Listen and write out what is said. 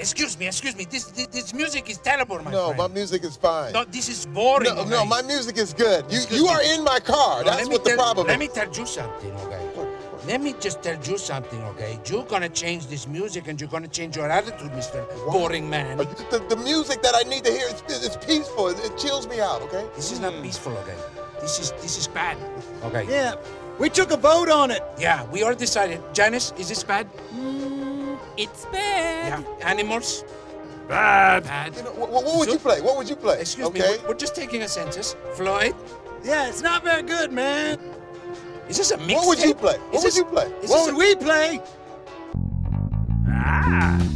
Excuse me. This music is terrible, my friend. No, my music is fine. No, this is boring. No, no, my music is good. You are in my car. No, that's what the problem is. Let me tell you something, okay? Let me just tell you something, okay? You're gonna change this music and you're gonna change your attitude, Mr. Boring Man. The music that I need to hear is peaceful. It chills me out, okay? This is not peaceful, okay? This is bad, okay? Yeah, we took a vote on it. Yeah, we all decided. Janice, is this bad? It's bad. Yeah. Animals? Bad. Bad. You know, what would you play? What would you play? Excuse me, we're just taking a census. Floyd? Yeah, it's not very good, man. Is this a mixtape? What would you play? What would we play? Ah!